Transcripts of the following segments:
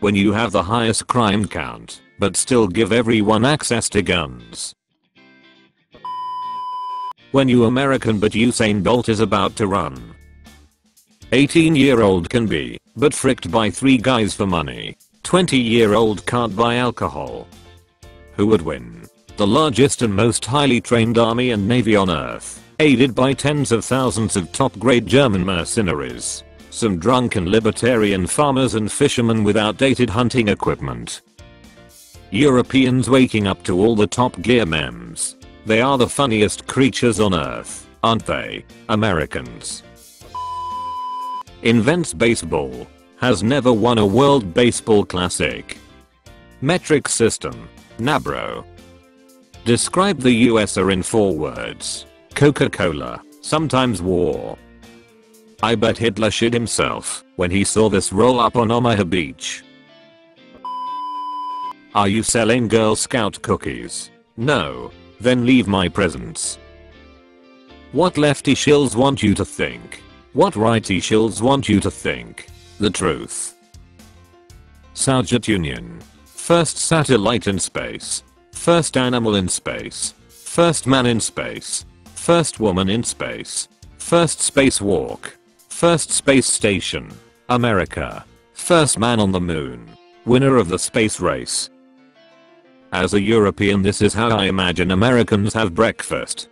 when you have the highest crime count, but still give everyone access to guns. When you American but Usain Bolt is about to run. 18-year-old can be, but fricked by 3 guys for money. 20-year-old can't buy alcohol. Who would win? The largest and most highly trained army and navy on earth, aided by tens of thousands of top-grade German mercenaries. Some drunken libertarian farmers and fishermen with outdated hunting equipment. Europeans waking up to all the Top Gear memes. They are the funniest creatures on earth, aren't they, Americans? Invents baseball. Has never won a World Baseball Classic. Metric system. NABRO. Describe the USA in 4 words. Coca-Cola, sometimes war. I bet Hitler shit himself when he saw this roll up on Omaha Beach. Are you selling Girl Scout cookies? No. Then leave my presence. What lefty shills want you to think? What righty shills want you to think? The truth. Sagittarian. First satellite in space. First animal in space. First man in space. First woman in space. First spacewalk. First space station. America. First man on the moon. Winner of the space race. As a European, this is how I imagine Americans have breakfast.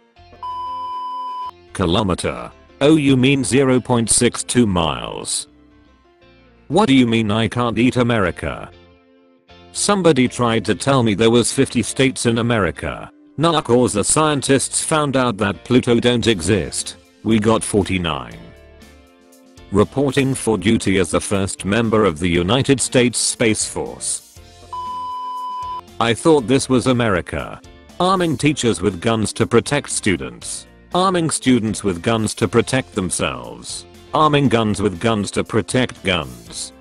Kilometer. Oh, you mean 0.62 miles. What do you mean I can't eat America? Somebody tried to tell me there was 50 states in America. Nah, cause the scientists found out that Pluto don't exist. We got 49. Reporting for duty as the first member of the United States Space Force. I thought this was America. Arming teachers with guns to protect students. Arming students with guns to protect themselves. Arming guns with guns to protect guns.